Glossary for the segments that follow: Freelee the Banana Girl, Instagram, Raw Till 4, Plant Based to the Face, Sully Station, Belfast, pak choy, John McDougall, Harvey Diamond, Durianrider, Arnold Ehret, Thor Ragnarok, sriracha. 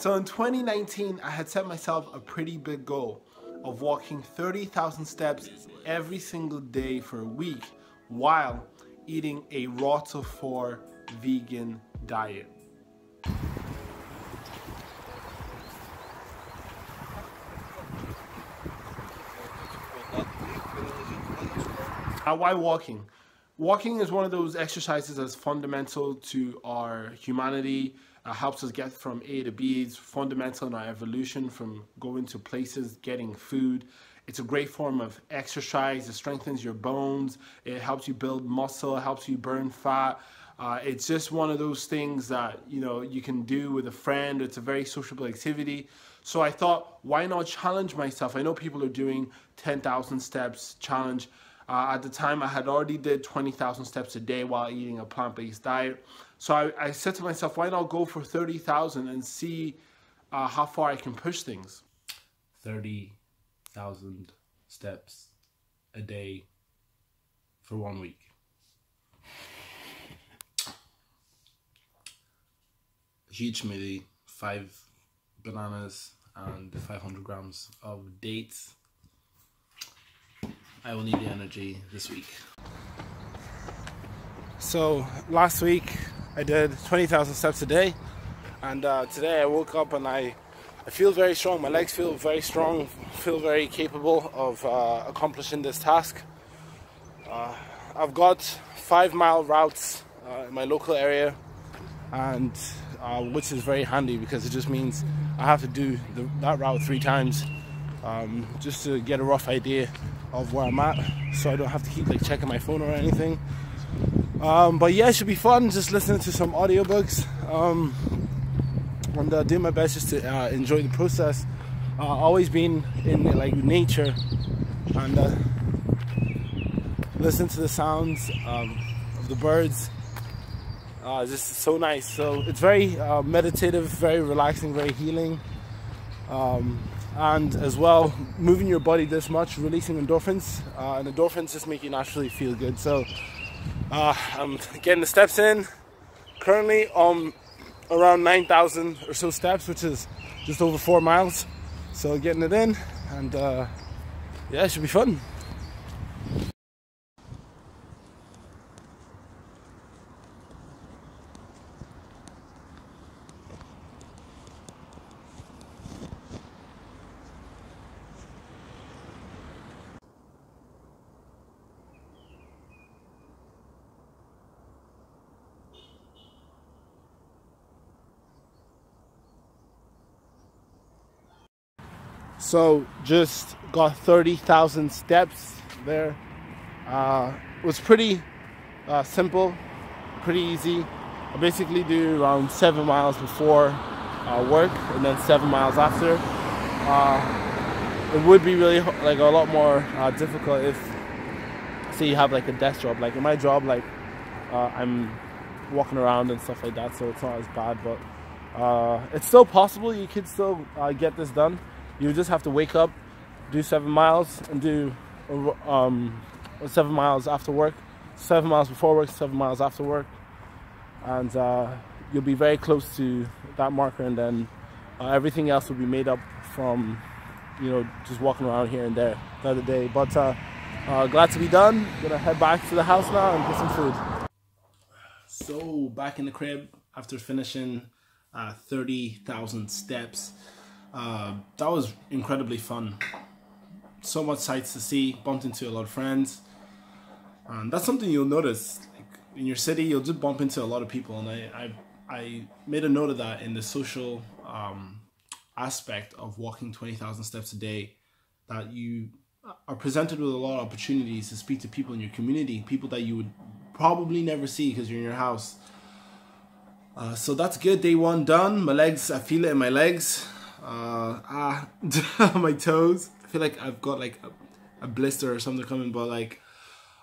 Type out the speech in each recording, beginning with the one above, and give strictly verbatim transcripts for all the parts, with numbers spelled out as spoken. So in twenty nineteen, I had set myself a pretty big goal of walking thirty thousand steps every single day for a week while eating a Raw Till four vegan diet. Now, why walking? Walking is one of those exercises that's fundamental to our humanity, uh, helps us get from A to B, it's fundamental in our evolution from going to places, getting food. It's a great form of exercise, it strengthens your bones, it helps you build muscle, it helps you burn fat. Uh, it's just one of those things that, you know, you can do with a friend. It's a very sociable activity. So I thought, why not challenge myself? I know people are doing ten thousand steps challenge. Uh, at the time, I had already did twenty thousand steps a day while eating a plant-based diet. So I, I said to myself, why not go for thirty thousand and see uh, how far I can push things? thirty thousand steps a day for one week. Huge smoothie, five bananas and five hundred grams of dates. I will need the energy this week. So last week I did twenty thousand steps a day, and uh, today I woke up and I, I feel very strong. My legs feel very strong, feel very capable of uh, accomplishing this task. Uh, I've got five mile routes uh, in my local area, and uh, which is very handy because it just means I have to do the, that route three times um, just to get a rough idea of where I'm at, so I don't have to keep like checking my phone or anything. Um, but yeah, it should be fun just listening to some audiobooks um, and uh, doing my best just to uh, enjoy the process. Uh, always been in like nature and uh, listen to the sounds um, of the birds. Uh, just so nice. So it's very uh, meditative, very relaxing, very healing. Um, and as well, moving your body this much, releasing endorphins, uh, and endorphins just make you naturally feel good. So uh, I'm getting the steps in, currently um around nine thousand or so steps, which is just over four miles, so getting it in, and uh, yeah, it should be fun. So just got thirty thousand steps there. Uh, it was pretty uh, simple, pretty easy. I basically do around seven miles before uh, work and then seven miles after. Uh, it would be really like a lot more uh, difficult if, say, you have like a desk job. Like in my job, like uh, I'm walking around and stuff like that, so it's not as bad. But uh, it's still possible. You could still uh, get this done. You just have to wake up, do seven miles, and do um, seven miles after work, seven miles before work, seven miles after work, and uh, you'll be very close to that marker. And then uh, everything else will be made up from, you know, just walking around here and there another day. But uh, uh, glad to be done. Gonna head back to the house now and get some food. So back in the crib after finishing uh, thirty thousand steps. Uh, that was incredibly fun. So much sights to see, bumped into a lot of friends, and that's something you'll notice, like, in your city you'll just bump into a lot of people, and I, I, I made a note of that in the social um, aspect of walking twenty thousand steps a day, that you are presented with a lot of opportunities to speak to people in your community, people that you would probably never see because you're in your house. Uh, so that's good. Day one done. My legs, I feel it in my legs. Uh, ah, my toes. I feel like I've got like a, a blister or something coming, but like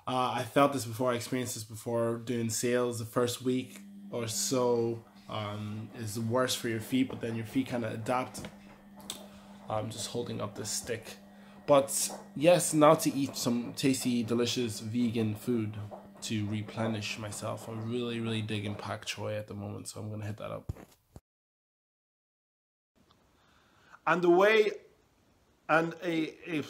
uh, I felt this before, I experienced this before doing sales. The first week or so um, is worse for your feet, but then your feet kind of adapt. I'm just holding up this stick. But yes, now to eat some tasty, delicious vegan food to replenish myself. I'm really, really digging pak choy at the moment, so I'm going to hit that up. and the way and a a,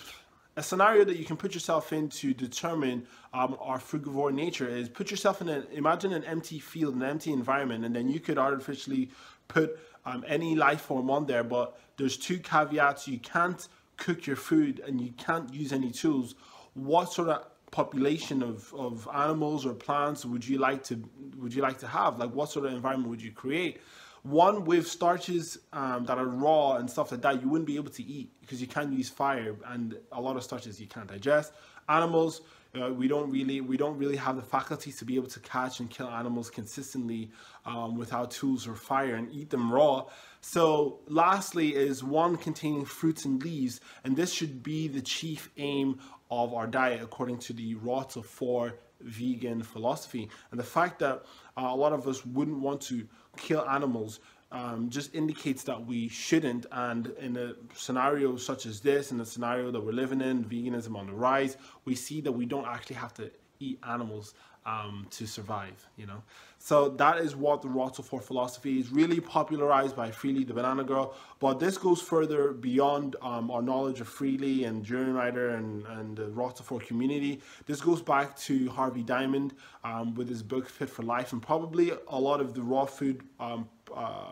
a scenario that you can put yourself in to determine um, our frugivore nature is put yourself in an imagine an empty field, an empty environment, and then you could artificially put um, any life form on there. But there's two caveats: you can't cook your food and you can't use any tools. What sort of population of, of animals or plants would you like to would you like to have? Like, what sort of environment would you create? One with starches um, that are raw and stuff like that, you wouldn't be able to eat because you can't use fire, and a lot of starches you can't digest. Animals, uh, we don't really we don't really have the faculty to be able to catch and kill animals consistently um, without tools or fire and eat them raw. So lastly is one containing fruits and leaves, and this should be the chief aim of our diet according to the Raw Till four vegan philosophy. And the fact that uh, a lot of us wouldn't want to kill animals um, just indicates that we shouldn't. And in a scenario such as this, in the scenario that we're living in, veganism on the rise, we see that we don't actually have to eat animals um, to survive, you know. So that is what the Raw Till four philosophy is, really popularized by Freelee the Banana Girl. But this goes further beyond um, our knowledge of Freelee and Durianrider and, and the Raw Till four community. This goes back to Harvey Diamond um, with his book Fit for Life, and probably a lot of the raw food um, uh,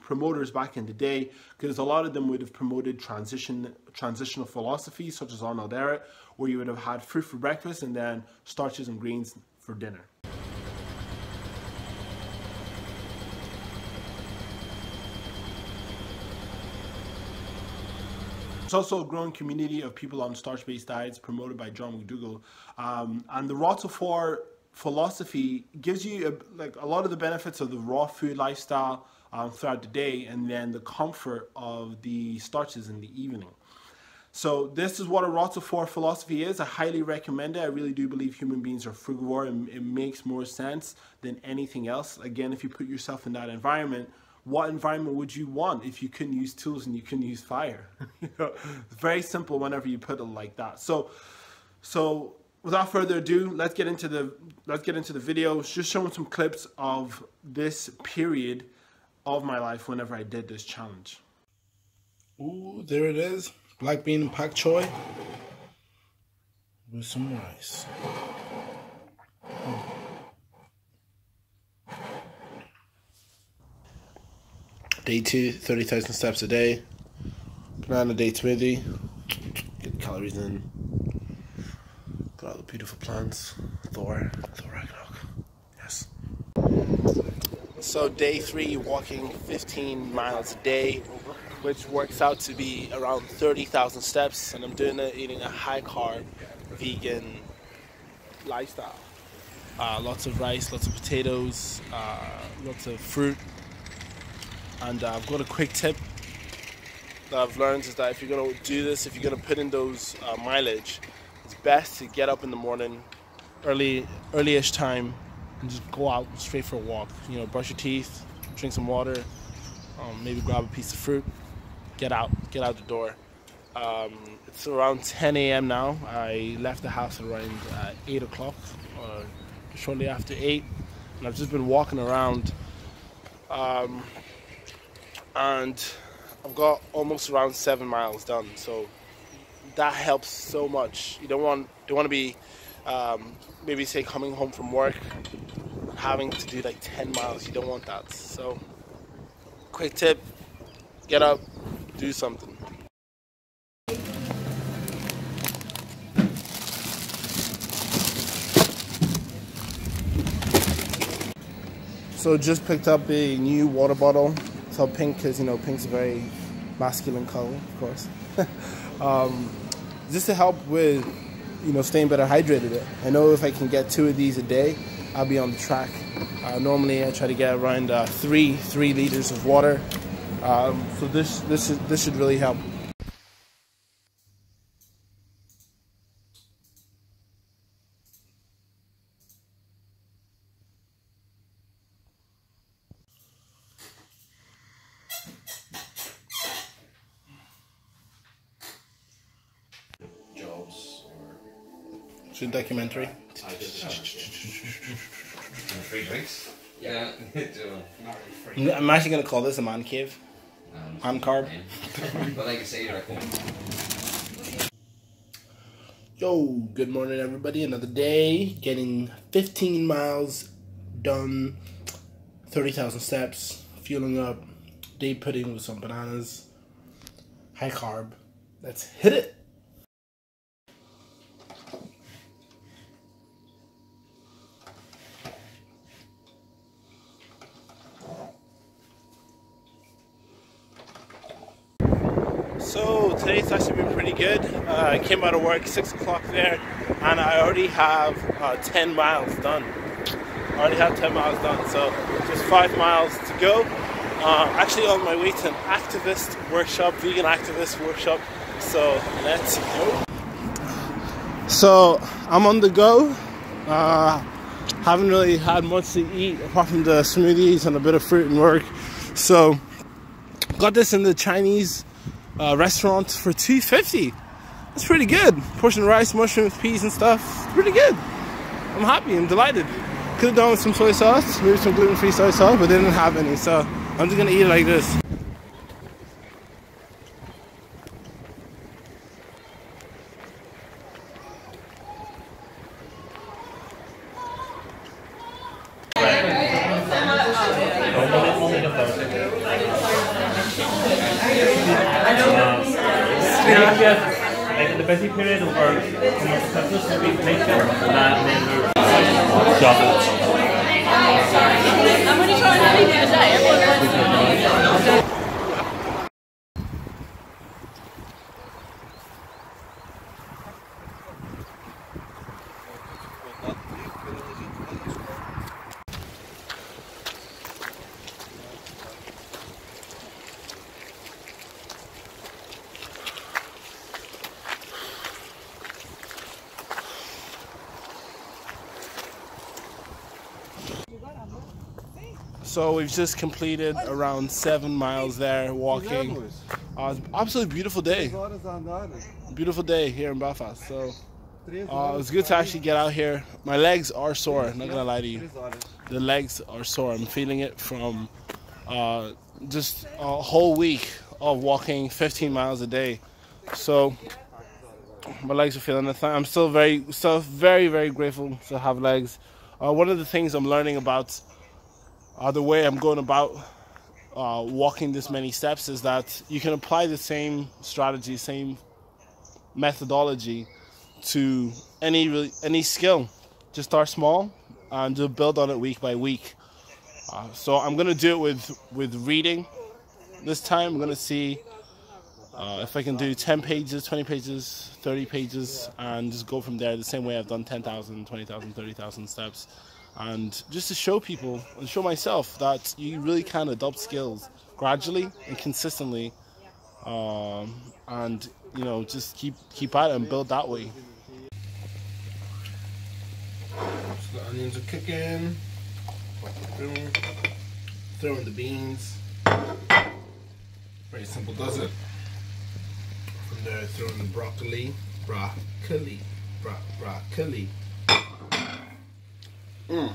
promoters back in the day, because a lot of them would have promoted transition transitional philosophies such as Arnold Ehret, where you would have had fruit for breakfast and then starches and greens for dinner. It's also a growing community of people on starch-based diets promoted by John McDougall, um, and the Raw Till four philosophy gives you a, like a lot of the benefits of the raw food lifestyle um, throughout the day, and then the comfort of the starches in the evening. So this is what a Raw Till four philosophy is. I highly recommend it. I really do believe human beings are frugivore, and it makes more sense than anything else. Again, if you put yourself in that environment, what environment would you want if you couldn't use tools and you couldn't use fire? You know, it's very simple whenever you put it like that. So, so without further ado, let's get into the let's get into the video. It's just showing some clips of this period of my life whenever I did this challenge. Ooh, there it is. Black bean and pak choy with some rice. Oh. Day two, thirty thousand steps a day. Banana day smoothie. Get the calories in. Got all the beautiful plants. Thor, Thor Ragnarok. Yes. So day three, walking fifteen miles a day, which works out to be around thirty thousand steps, and I'm doing it eating a high-carb, vegan lifestyle. Uh, lots of rice, lots of potatoes, uh, lots of fruit, and uh, I've got a quick tip that I've learned is that if you're going to do this, if you're going to put in those uh, mileage, it's best to get up in the morning, early, early-ish time, and just go out straight for a walk. You know, brush your teeth, drink some water, um, maybe grab a piece of fruit. Get out, get out the door. Um, it's around ten A M now. I left the house around uh, eight o'clock, or shortly after eight, and I've just been walking around. Um, and I've got almost around seven miles done, so that helps so much. You don't want, don't want to be, um, maybe say coming home from work, having to do like ten miles. You don't want that. So, quick tip: get up. Do something. So just picked up a new water bottle. It's all pink because, you know, pink's a very masculine color, of course. um, just to help with, you know, staying better hydrated. I know if I can get two of these a day, I'll be on the track. Uh, normally I try to get around uh, three, three liters of water. Um, so this this is this should really help. Jobs or should documentary. I just, oh. Free drinks. Yeah. I'm actually gonna call this a man cave. Um, I'm carb. But like I say, you're right. Yo, good morning, everybody. Another day, getting fifteen miles done, thirty thousand steps, fueling up, day pudding with some bananas, high carb. Let's hit it. So today's actually been pretty good. Uh, I came out of work six o'clock there, and I already have uh, ten miles done. I already have ten miles done, so just five miles to go. Uh, actually on my way to an activist workshop, vegan activist workshop, so let's go. So I'm on the go. Uh, haven't really had much to eat apart from the smoothies and a bit of fruit and work. So got this in the Chinese Uh, restaurant for two fifty. That's pretty good. Portion of rice, mushrooms, peas and stuff. It's pretty good. I'm happy and delighted. Could have done with some soy sauce, maybe some gluten-free soy sauce, but they didn't have any, so I'm just gonna eat it like this. Like in the busy period, or Christmas would be taken, and then we're shopping. I'm going to try and have it the other day. So we've just completed around seven miles there walking. Uh, absolutely beautiful day. Beautiful day here in Belfast. So uh, it was good to actually get out here. My legs are sore. Not gonna lie to you. The legs are sore. I'm feeling it from uh, just a whole week of walking fifteen miles a day. So my legs are feeling it. I'm still very, still very, very grateful to have legs. Uh, one of the things I'm learning about. Uh, the way I'm going about uh, walking this many steps is that you can apply the same strategy, same methodology to any any skill. Just start small and just build on it week by week. Uh, so I'm going to do it with, with reading. This time I'm going to see uh, if I can do ten pages, twenty pages, thirty pages, and just go from there the same way I've done ten thousand, twenty thousand, thirty thousand steps. And just to show people and show myself that you really can adopt skills gradually and consistently, um, and you know, just keep keep at it and build that way. So the onions are cooking. Throw in the beans. Very simple, does it? From there, throw in the broccoli, broccoli, bro broccoli. Mm.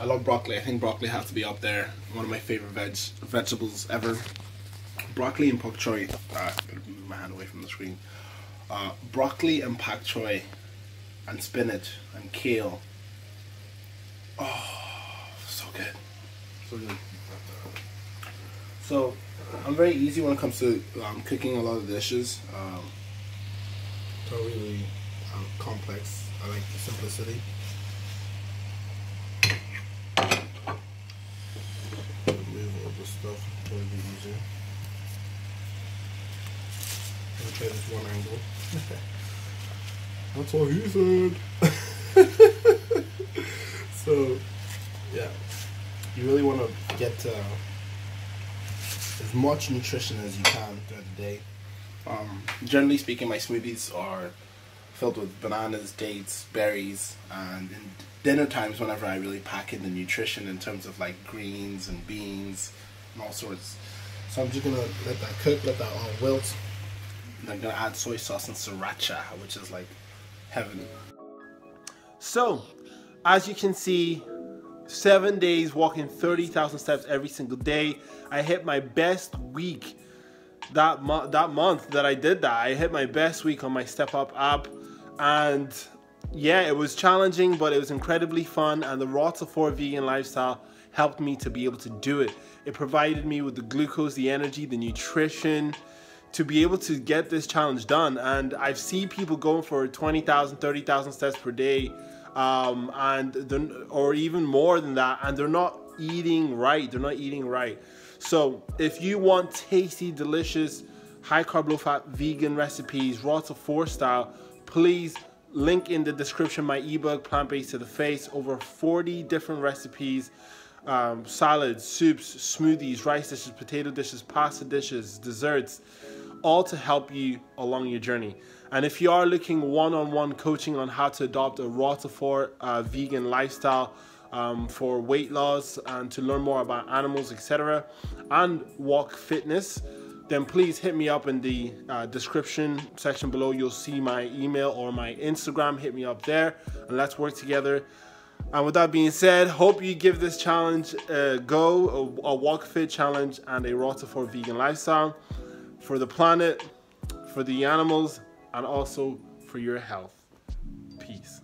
I love broccoli. I think broccoli has to be up there. One of my favorite veg vegetables ever. Broccoli and pak choy. Uh, better move my hand away from the screen. Uh, broccoli and pak choy, and spinach and kale. Oh, so good, so good. So I'm very easy when it comes to um, cooking a lot of dishes. Um, not really um, complex. I like the simplicity. Stuff would be easier. I'll try this one angle. That's what he said. So, yeah, you really want to get uh, as much nutrition as you can throughout the day. Um, generally speaking, my smoothies are filled with bananas, dates, berries, and in dinner times, whenever I really pack in the nutrition in terms of like greens and beans. And all sorts. So I'm just gonna let that cook, let that all wilt, and I'm gonna add soy sauce and sriracha, which is like heaven. So as you can see, Seven days walking thirty thousand steps every single day. I hit my best week that, mo that month that I did that. I hit my best week on my Step Up app. And yeah, it was challenging, but it was incredibly fun. And the Raw Till four vegan lifestyle helped me to be able to do it. It provided me with the glucose, the energy, the nutrition to be able to get this challenge done. And I've seen people going for twenty thousand, thirty thousand steps per day. Um, and or even more than that, and they're not eating right. They're not eating right. So if you want tasty, delicious, high carb, low fat, vegan recipes, Raw Till four style, please link in the description my ebook, Plant Based to the Face. Over forty different recipes, um, salads, soups, smoothies, rice dishes, potato dishes, pasta dishes, desserts, all to help you along your journey. And if you are looking one-on-one coaching on how to adopt a Raw Till four uh, vegan lifestyle um, for weight loss and to learn more about animals, et cetera, and walk fitness, then please hit me up in the uh, description section below. You'll see my email or my Instagram. Hit me up there and let's work together. And with that being said, hope you give this challenge a go, a, a walk fit challenge and a Raw Till four vegan lifestyle for the planet, for the animals, and also for your health. Peace.